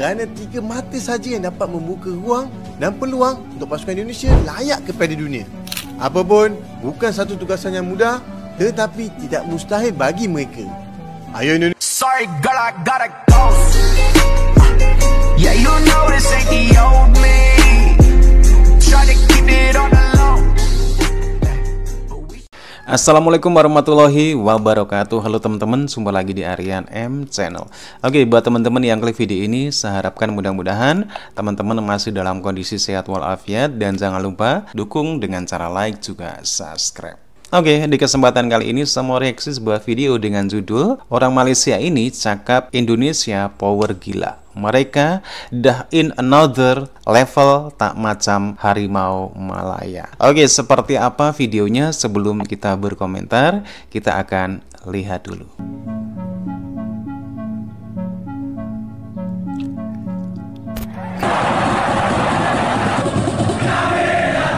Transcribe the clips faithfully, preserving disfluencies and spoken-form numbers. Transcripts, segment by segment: kerana tiga mata saja yang dapat membuka ruang dan peluang untuk pasukan Indonesia layak kepada dunia. Apapun, bukan satu tugasan yang mudah tetapi tidak mustahil bagi mereka. Ayo Indonesia. Sorry girl, I gotta go. Yeah, you know this ain't the old me. Try to keep it on the low. Assalamualaikum warahmatullahi wabarakatuh. Halo teman-teman, jumpa lagi di Aryan M Channel. Oke, buat teman-teman yang klik video ini, saya harapkan mudah-mudahan teman-teman masih dalam kondisi sehat walafiat. Dan jangan lupa dukung dengan cara like juga subscribe. Oke, okay, di kesempatan kali ini saya mau reaksi sebuah video dengan judul "Orang Malaysia Ini Cakap Indonesia Power Gila. Mereka dah in another level tak macam harimau Malaya". Oke, okay, seperti apa videonya? Sebelum kita berkomentar, kita akan lihat dulu.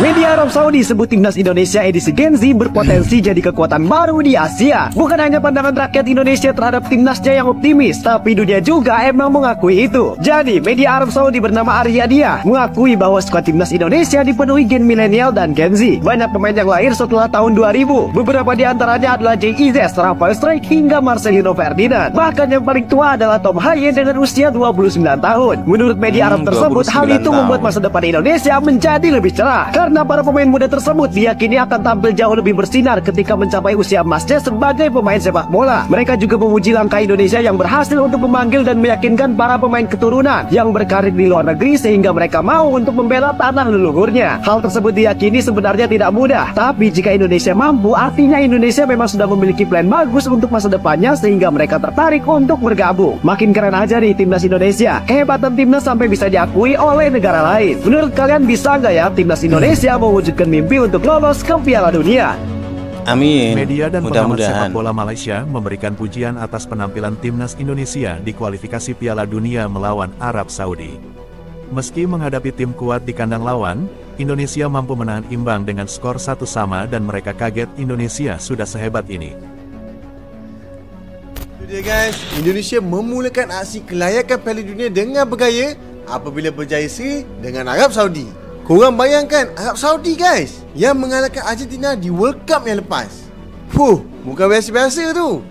Media Arab Saudi sebut timnas Indonesia edisi Gen Z berpotensi jadi kekuatan baru di Asia. Bukan hanya pandangan rakyat Indonesia terhadap timnasnya yang optimis, tapi dunia juga emang mengakui itu. Jadi, media Arab Saudi bernama Aryadia mengakui bahwa skuad timnas Indonesia dipenuhi gen milenial dan Gen Z. Banyak pemain yang lahir setelah tahun dua ribu. Beberapa di antaranya adalah Jay Idzes, Rafael Streik, hingga Marcelino Ferdinand. Bahkan yang paling tua adalah Tom Hayen dengan usia dua puluh sembilan tahun. Menurut media Arab tersebut, hal itu membuat masa depan Indonesia menjadi lebih cerah. Karena para pemain muda tersebut diyakini akan tampil jauh lebih bersinar ketika mencapai usia emasnya sebagai pemain sepak bola. Mereka juga memuji langkah Indonesia yang berhasil untuk memanggil dan meyakinkan para pemain keturunan yang berkarir di luar negeri sehingga mereka mau untuk membela tanah leluhurnya. Hal tersebut diyakini sebenarnya tidak mudah, tapi jika Indonesia mampu, artinya Indonesia memang sudah memiliki plan bagus untuk masa depannya sehingga mereka tertarik untuk bergabung. Makin keren aja nih timnas Indonesia. Kehebatan timnas sampai bisa diakui oleh negara lain. Menurut kalian bisa nggak ya timnas Indonesia siap mewujudkan mimpi untuk lolos ke Piala Dunia? Amin. Media dan pengamat sepak bola Malaysia memberikan pujian atas penampilan timnas Indonesia di kualifikasi Piala Dunia melawan Arab Saudi. Meski menghadapi tim kuat di kandang lawan, Indonesia mampu menahan imbang dengan skor satu sama dan mereka kaget Indonesia sudah sehebat ini. Itu dia guys, Indonesia memulakan aksi kelayakan Piala Dunia dengan bergaya apabila berjaya seri dengan Arab Saudi. Korang bayangkan Arab Saudi guys, yang mengalahkan Argentina di World Cup yang lepas. Fuh, bukan biasa-biasa tu.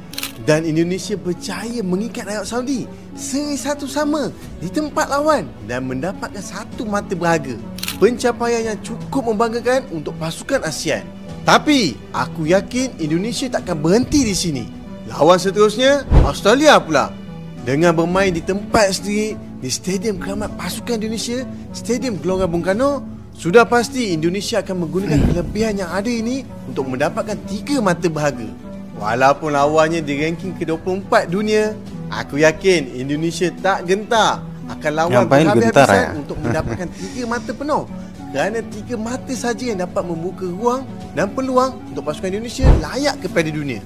Dan Indonesia berjaya mengikat Arab Saudi seri satu sama di tempat lawan dan mendapatkan satu mata berharga. Pencapaian yang cukup membanggakan untuk pasukan ASEAN. Tapi, aku yakin Indonesia takkan berhenti di sini. Lawan seterusnya, Australia pula. Dengan bermain di tempat sendiri di Stadium Keramat Pasukan Indonesia, Stadium Gelora Bung Karno, sudah pasti Indonesia akan menggunakan kelebihan yang ada ini untuk mendapatkan tiga mata berharga. Walaupun lawannya di ranking ke dua puluh empat dunia, aku yakin Indonesia tak gentar akan lawan berhabis-habisan ya? Untuk mendapatkan tiga mata penuh. Kerana tiga mata saja yang dapat membuka ruang dan peluang untuk pasukan Indonesia layak kepada dunia.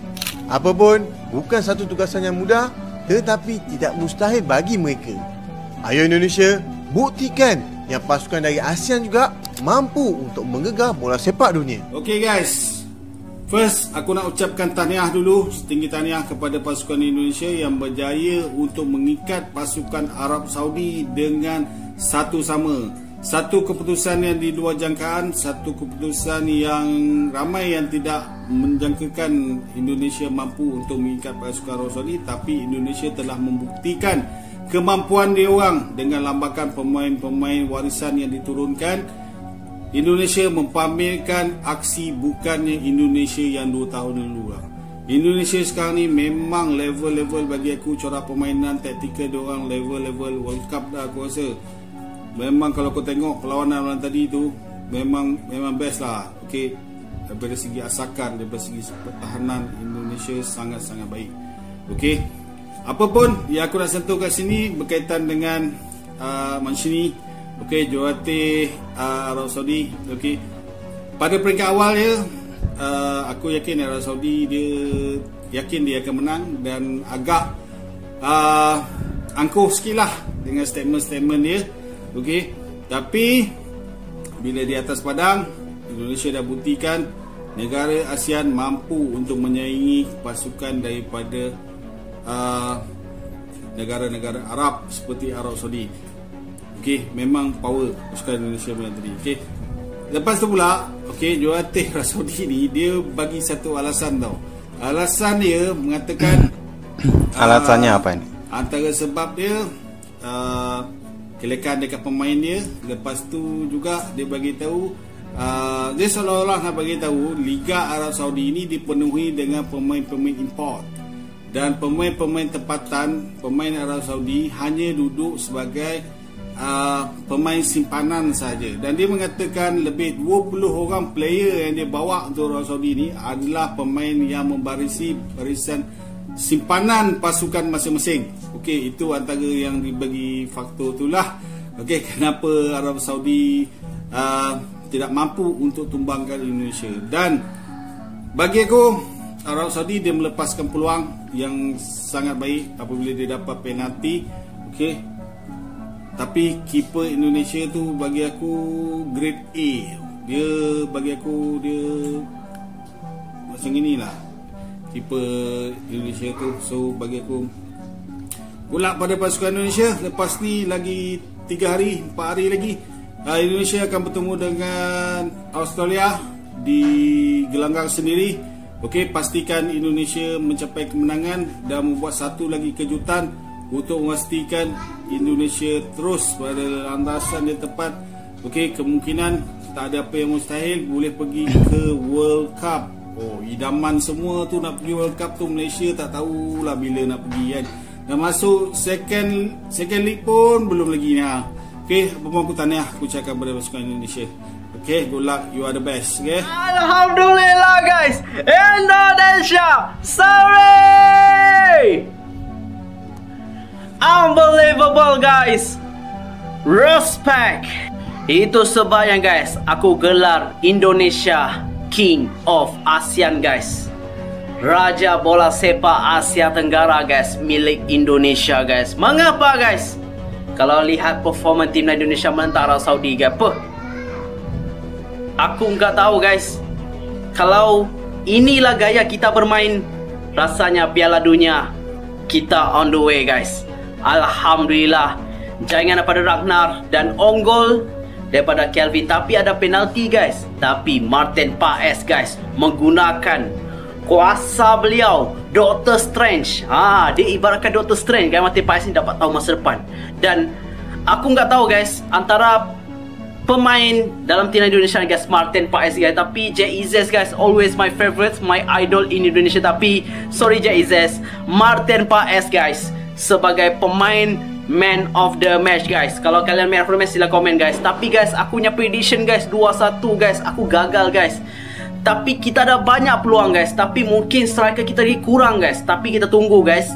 Apapun, bukan satu tugasan yang mudah tetapi tidak mustahil bagi mereka. Ayo Indonesia, buktikan yang pasukan dari ASEAN juga mampu untuk menggegah bola sepak dunia. Okey guys, first aku nak ucapkan tahniah dulu, setinggi tahniah kepada pasukan Indonesia yang berjaya untuk mengikat pasukan Arab Saudi dengan satu sama. Satu keputusan yang di luar jangkaan, satu keputusan yang ramai yang tidak menjangkakan Indonesia mampu untuk mengikat pasukan Arab Saudi. Tapi Indonesia telah membuktikan kemampuan dia orang dengan lambakan pemain-pemain warisan yang diturunkan. Indonesia mempamerkan aksi bukannya Indonesia yang dua tahun lalu. Indonesia sekarang ni memang level-level bagi aku, cara permainan taktikal dia orang level-level World Cup dah aku rasa. Memang kalau kau tengok perlawanan orang tadi tu memang memang best lah. Okey, daripada segi asakan, daripada segi pertahanan Indonesia sangat-sangat baik. Okey, apa pun yang aku nak sentuh kat sini berkaitan dengan uh, Mancini, okey, jurulatih uh, Arab Saudi. Okey, pada peringkat awal ya, uh, aku yakin Arab Saudi dia yakin dia akan menang dan agak uh, angkuh sikit lah dengan statement-statement dia. Okey, tapi bila di atas padang, Indonesia dah buktikan negara ASEAN mampu untuk menyaingi pasukan daripada uh, negara-negara Arab seperti Arab Saudi. Okey, memang power pasukan Indonesia macam tadi. Okey. Lepas tu pula, okey, jurulatih Arab Saudi ni dia bagi satu alasan tau. Alasan dia mengatakan alasannya uh, apa ni? Antara sebab dia uh, kelekan dekat pemain dia, lepas tu juga dia bagi tahu Uh, dia seolah-olah nak bagi tahu Liga Arab Saudi ini dipenuhi dengan pemain-pemain import dan pemain-pemain tempatan. Pemain Arab Saudi hanya duduk sebagai uh, pemain simpanan saja. Dan dia mengatakan lebih dua puluh orang player yang dia bawa untuk Arab Saudi ini adalah pemain yang membarisi barisan simpanan pasukan masing-masing. Okey, itu antara yang dibagi faktor itulah. Okey, kenapa Arab Saudi uh, tidak mampu untuk tumbangkan Indonesia. Dan bagi aku, Arab Saudi dia melepaskan peluang yang sangat baik apabila dia dapat penalti. Okey. Tapi keeper Indonesia tu bagi aku grade A. Dia bagi aku dia macam inilah keeper Indonesia tu. So bagi aku pula pada pasukan Indonesia lepas ni lagi tiga hari, empat hari lagi Indonesia akan bertemu dengan Australia di gelanggang sendiri. Okey, pastikan Indonesia mencapai kemenangan dan membuat satu lagi kejutan untuk memastikan Indonesia terus pada landasan yang tepat. Okey, kemungkinan tak ada apa yang mustahil, boleh pergi ke World Cup. Oh, idaman semua tu nak pergi World Cup tu, Malaysia tak tahulah bila nak pergi kan. Dan masuk second second league pun belum lagi nak. Okey, abang aku tanya, aku cakap kepada pasukan Indonesia. Okey, good luck, you are the best. Okey. Alhamdulillah guys, Indonesia, sorry. Unbelievable guys, respect. Itu sebabnya guys, aku gelar Indonesia King of ASEAN guys. Raja bola sepak Asia Tenggara guys, milik Indonesia guys. Mengapa guys? Kalau lihat performa tim Indonesia menentang Arab Saudi ke apa, aku enggak tahu guys. Kalau inilah gaya kita bermain, rasanya Piala Dunia kita on the way guys. Alhamdulillah. Jangan daripada Ragnar dan Ongol daripada Kelvin. Tapi ada penalti guys. Tapi Martin Paez guys menggunakan kuasa beliau Doktor Strange. Ah, dia ibaratkan Doktor Strange. Guys, Martin Paez ni dapat tahu masa depan. Dan aku enggak tahu guys antara pemain dalam tim Indonesia guys, Martin Paez guys, tapi Jay Idzes guys, always my favourite, my idol in Indonesia. Tapi sorry Jay Idzes, Martin Paez guys sebagai pemain man of the match guys. Kalau kalian man of the match, sila komen guys. Tapi guys, aku punya prediction guys dua satu guys. Aku gagal guys. Tapi kita ada banyak peluang guys. Tapi mungkin striker kita lagi kurang guys. Tapi kita tunggu guys,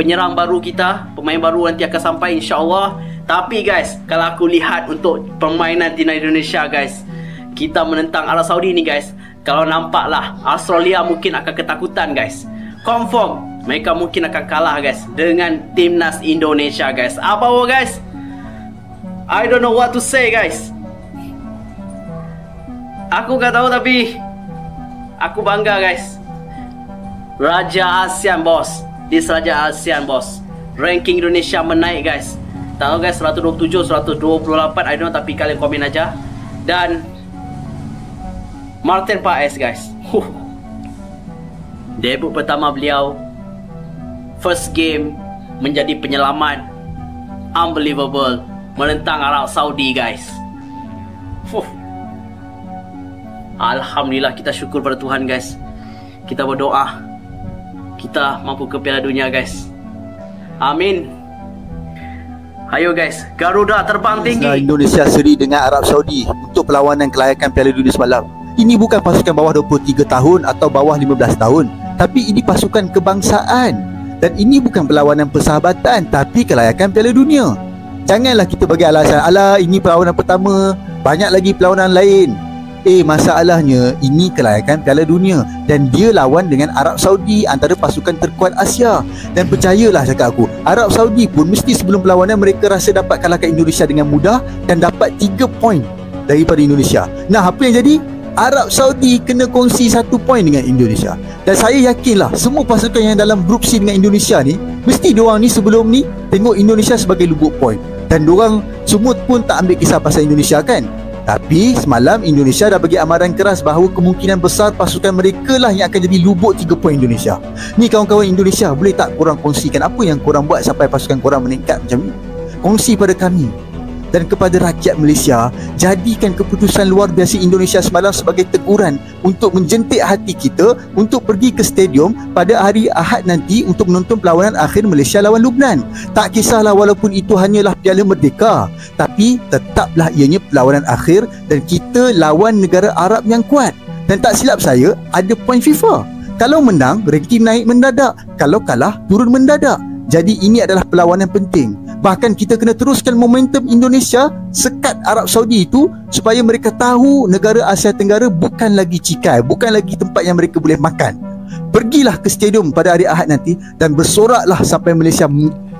penyerang baru kita, pemain baru nanti akan sampai insyaAllah. Tapi guys, kalau aku lihat untuk permainan tim Indonesia guys, kita menentang Arab Saudi ni guys, kalau nampaklah Australia mungkin akan ketakutan guys. Confirm mereka mungkin akan kalah guys dengan timnas Indonesia guys. Apa apa guys, I don't know what to say guys. Aku tak tahu tapi aku bangga guys. Raja ASEAN bos. Di Raja ASEAN bos. Ranking Indonesia menaik guys. Tahu guys seratus dua puluh tujuh, seratus dua puluh lapan, I don't know, tapi kalian komen aja. Dan Martin Paez guys. Huh. Debut pertama beliau, first game menjadi penyelamat. Unbelievable menentang Arab Saudi guys. Huh. Alhamdulillah, kita syukur pada Tuhan guys. Kita berdoa kita mampu ke Piala Dunia guys. Amin. Ayo guys, Garuda terbang tinggi. Indonesia seri dengan Arab Saudi untuk perlawanan kelayakan Piala Dunia semalam. Ini bukan pasukan bawah dua puluh tiga tahun atau bawah lima belas tahun, tapi ini pasukan kebangsaan. Dan ini bukan perlawanan persahabatan, tapi kelayakan Piala Dunia. Janganlah kita bagi alasan, alah ini perlawanan pertama, banyak lagi perlawanan lain. Eh, masalahnya ini kelayakan Piala Dunia dan dia lawan dengan Arab Saudi, antara pasukan terkuat Asia. Dan percayalah cakap aku, Arab Saudi pun mesti sebelum perlawanan mereka rasa dapat kalahkan Indonesia dengan mudah dan dapat tiga poin daripada Indonesia. Nah, apa yang jadi? Arab Saudi kena kongsi satu poin dengan Indonesia. Dan saya yakinlah semua pasukan yang dalam grup C dengan Indonesia ni Mesti diorang ni sebelum ni tengok Indonesia sebagai lubuk point, dan diorang semua pun tak ambil kisah pasal Indonesia kan. Tapi semalam Indonesia dah bagi amaran keras bahawa kemungkinan besar pasukan mereka lah yang akan jadi lubuk tiga poin Indonesia. Ni kawan-kawan Indonesia, boleh tak korang kongsikan apa yang korang buat sampai pasukan korang meningkat macam ni? Kongsi pada kami dan kepada rakyat Malaysia. Jadikan keputusan luar biasa Indonesia semalam sebagai teguran untuk menjentik hati kita untuk pergi ke stadium pada hari Ahad nanti untuk menonton perlawanan akhir Malaysia lawan Lubnan. Tak kisahlah walaupun itu hanyalah Piala Merdeka, tapi tetaplah ianya perlawanan akhir dan kita lawan negara Arab yang kuat. Dan tak silap saya, ada poin FIFA. Kalau menang, ranking naik mendadak. Kalau kalah, turun mendadak. Jadi ini adalah perlawanan penting. Bahkan kita kena teruskan momentum Indonesia sekat Arab Saudi itu supaya mereka tahu negara Asia Tenggara bukan lagi cikai, bukan lagi tempat yang mereka boleh makan. Pergilah ke stadium pada hari Ahad nanti dan bersoraklah sampai Malaysia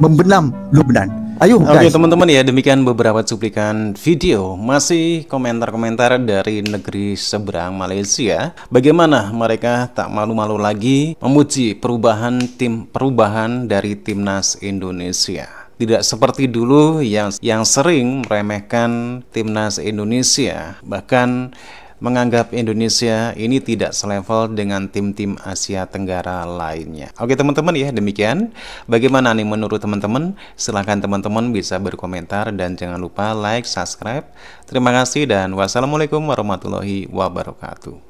membenam Lubnan. Ayo guys. Okey teman-teman, ya demikian beberapa cuplikan video. Masih komentar-komentar dari negeri seberang Malaysia. Bagaimana mereka tak malu-malu lagi memuji perubahan tim perubahan dari timnas Indonesia. Tidak seperti dulu yang yang sering meremehkan timnas Indonesia, bahkan menganggap Indonesia ini tidak selevel dengan tim-tim Asia Tenggara lainnya. Oke teman-teman, ya demikian. Bagaimana nih menurut teman-teman? Silahkan teman-teman bisa berkomentar dan jangan lupa like, subscribe. Terima kasih dan wassalamualaikum warahmatullahi wabarakatuh.